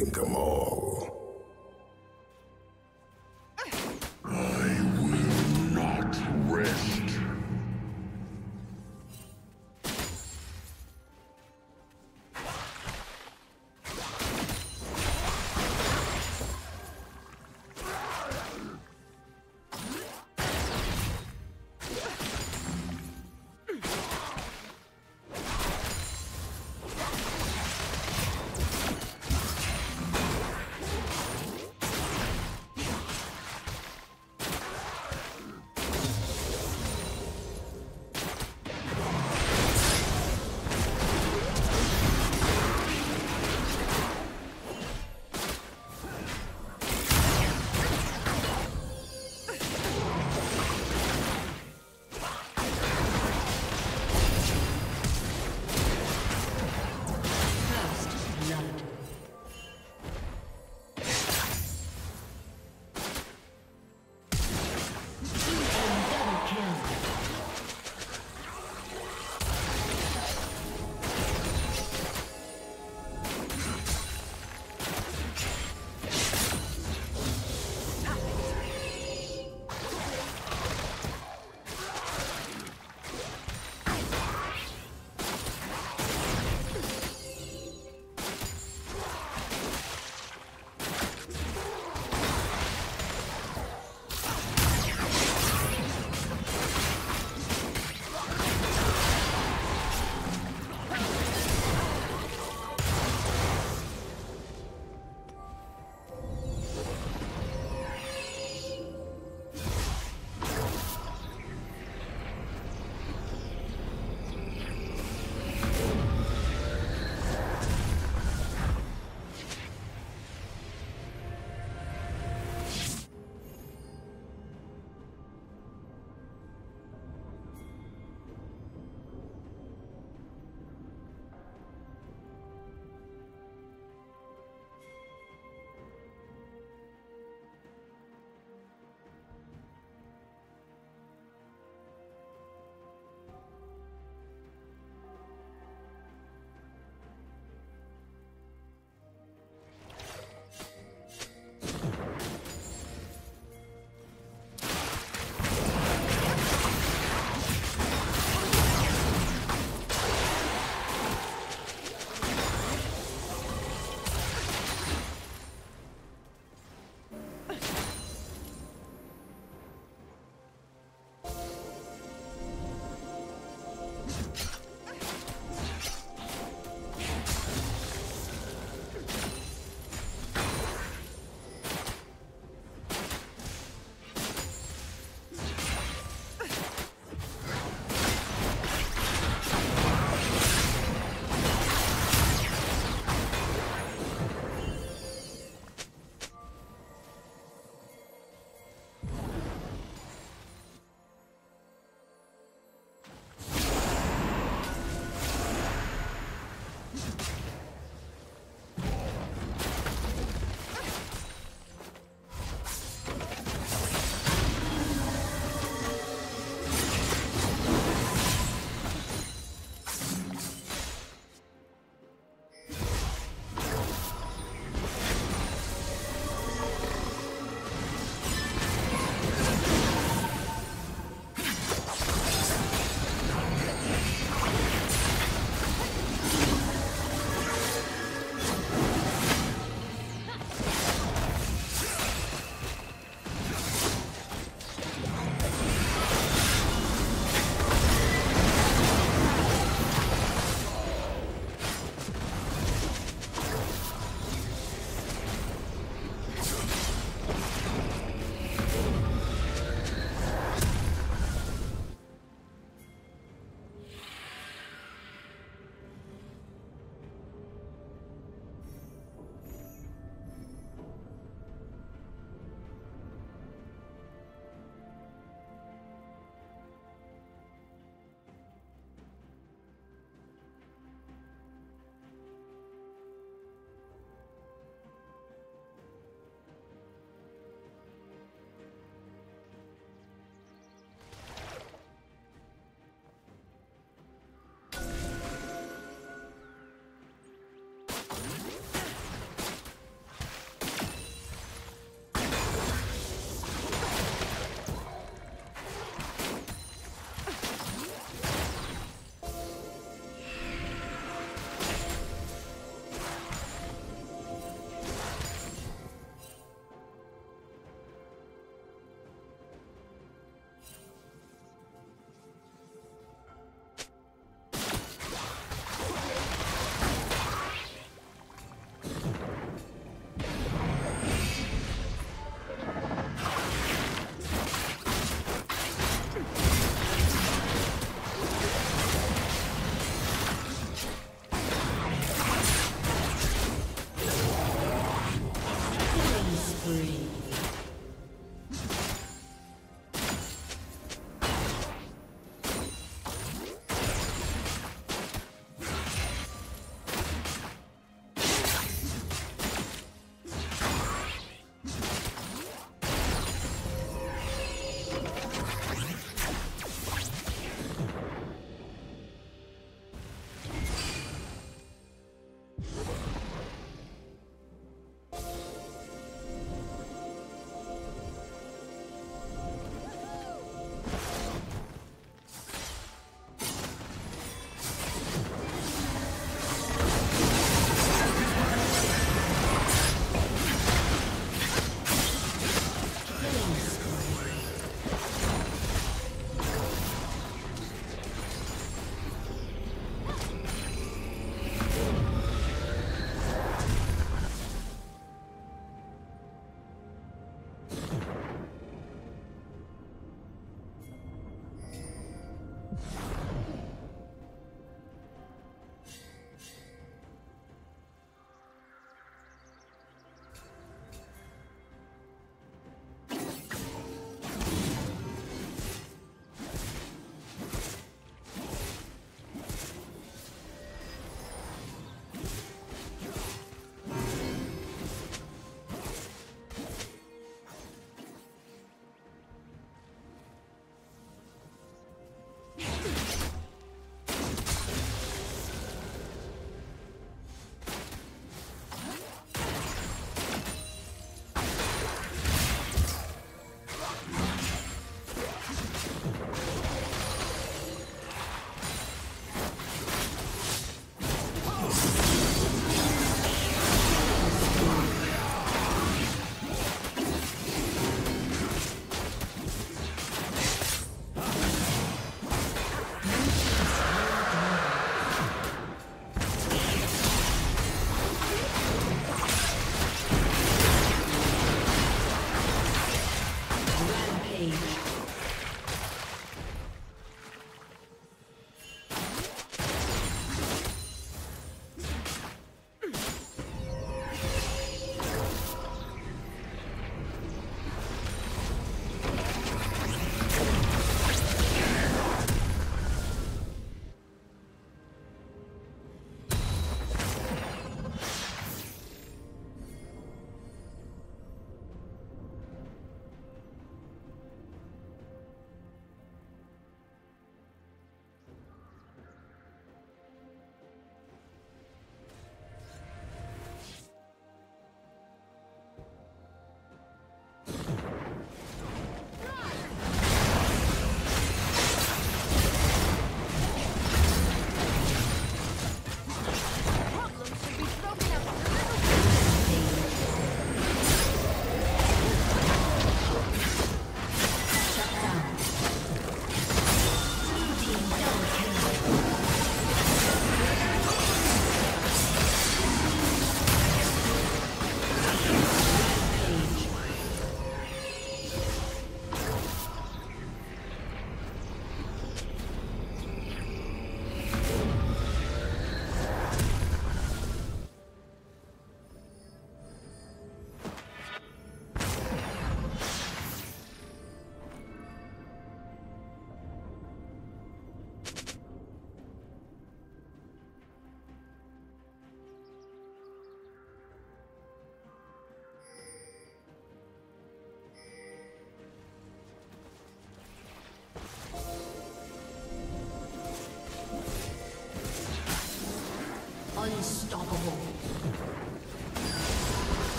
think 'em all. I will not rest.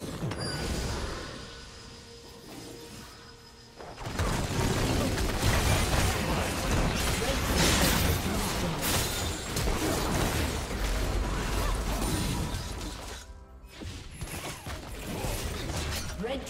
Team's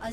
A